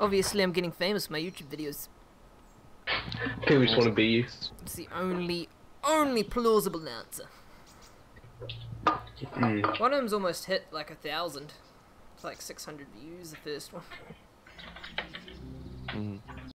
Obviously, I'm getting famous for my YouTube videos. People just want to be you. It's the only plausible answer. One of them's almost hit like 1,000. It's like 600 views, the first one.